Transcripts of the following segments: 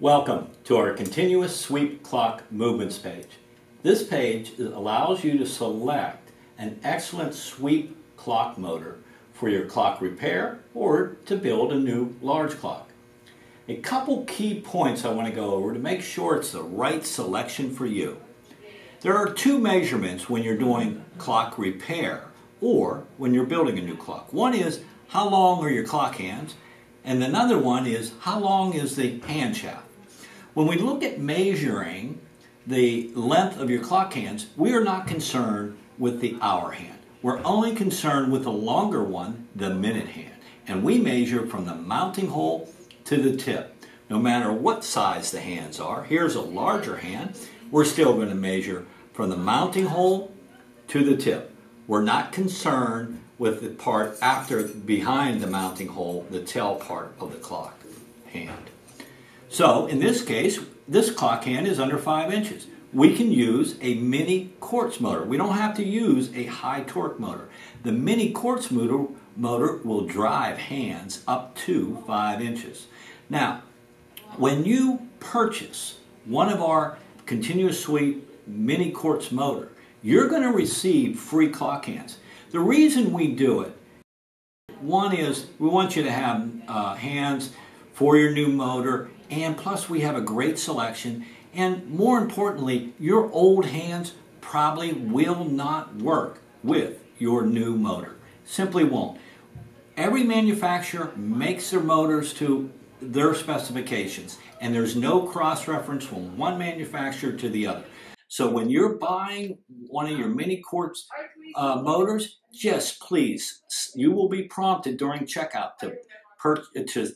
Welcome to our continuous sweep clock movements page. This page allows you to select an excellent sweep clock motor for your clock repair or to build a new large clock. A couple key points I want to go over to make sure it's the right selection for you. There are two measurements when you're doing clock repair or when you're building a new clock. One is how long are your clock hands, and another one is how long is the hand shaft. When we look at measuring the length of your clock hands, we are not concerned with the hour hand. We're only concerned with the longer one, the minute hand. And we measure from the mounting hole to the tip. No matter what size the hands are, here's a larger hand, we're still going to measure from the mounting hole to the tip. We're not concerned with the part after, behind the mounting hole, the tail part of the clock hand. So in this case, this clock hand is under 5 inches. We can use a mini quartz motor. We don't have to use a high torque motor. The mini quartz motor will drive hands up to 5 inches. Now, when you purchase one of our continuous sweep mini quartz motor, you're going to receive free clock hands. The reason we do it, one is we want you to have hands for your new motor, and plus we have a great selection, and more importantly, your old hands probably will not work with your new motor. Simply won't. Every manufacturer makes their motors to their specifications, and there's no cross-reference from one manufacturer to the other. So when you're buying one of your mini quartz motors, just please, you will be prompted during checkout to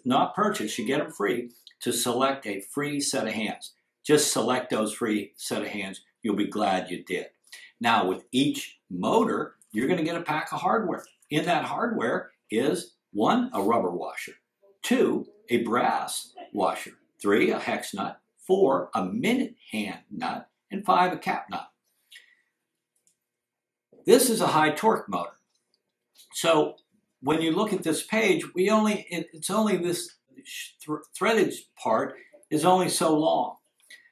not purchase, you get them free, to select a free set of hands. Just select those free set of hands. You'll be glad you did. Now with each motor, you're going to get a pack of hardware. In that hardware is 1, a rubber washer, 2, a brass washer, 3, a hex nut, 4, a minute hand nut, and 5, a cap nut. This is a high torque motor. So when you look at this page, this threaded part is only so long.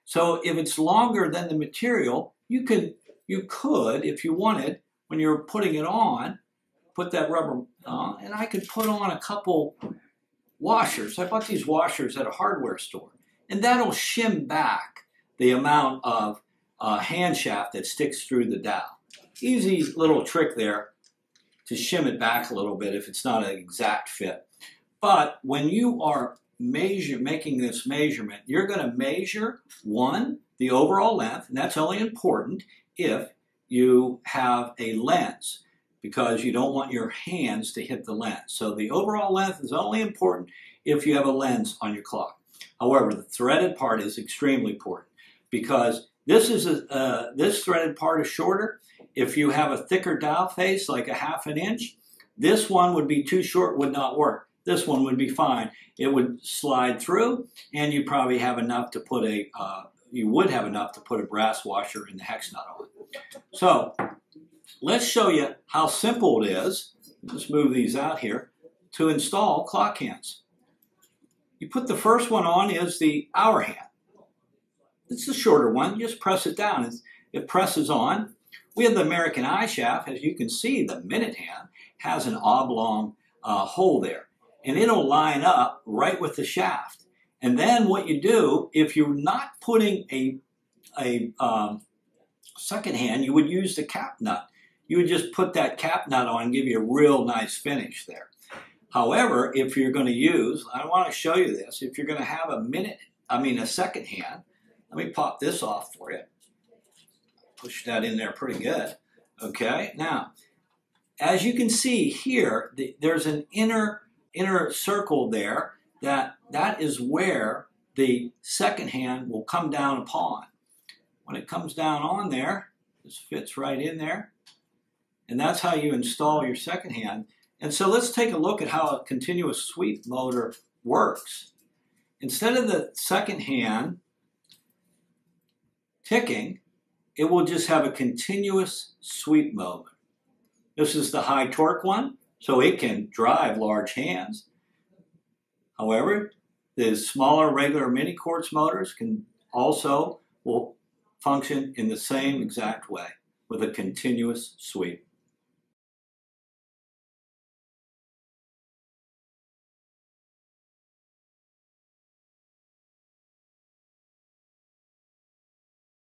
So if it's longer than the material, you could, if you wanted, when you're putting it on, put that rubber on, and I could put on a couple washers. I bought these washers at a hardware store, and that'll shim back the amount of hand shaft that sticks through the dowel. Easy little trick there to shim it back a little bit if it's not an exact fit. But when you are making this measurement, you're going to measure, 1, the overall length, and that's only important if you have a lens, because you don't want your hands to hit the lens. So the overall length is only important if you have a lens on your clock. However, the threaded part is extremely important, because this threaded part is shorter. If you have a thicker dial face, like a ½ inch, this one would be too short, would not work. This one would be fine. It would slide through, and you probably have enough to put a, you would have enough to put a brass washer in the hex nut on. So let's show you how simple it is. Let's move these out here to install clock hands. You put the first one on is the hour hand. It's the shorter one. You just press it down. It presses on. We have the American eye shaft. As you can see, the minute hand has an oblong hole there, and it'll line up right with the shaft. And then what you do, if you're not putting a second hand, you would use the cap nut. You would just put that cap nut on and give you a real nice finish there. However, if you're going to use, I want to show you this, if you're going to have a second hand, let me pop this off for you. Push that in there pretty good. Okay, now, as you can see here, there's an inner circle there that is where the second hand will come down upon. When it comes down on there, this fits right in there, and that's how you install your second hand. And so let's take a look at how a continuous sweep motor works. Instead of the second hand ticking, it will just have a continuous sweep motor. This is the high torque one, so it can drive large hands. However, The smaller regular mini quartz motors can also will function in the same exact way with a continuous sweep.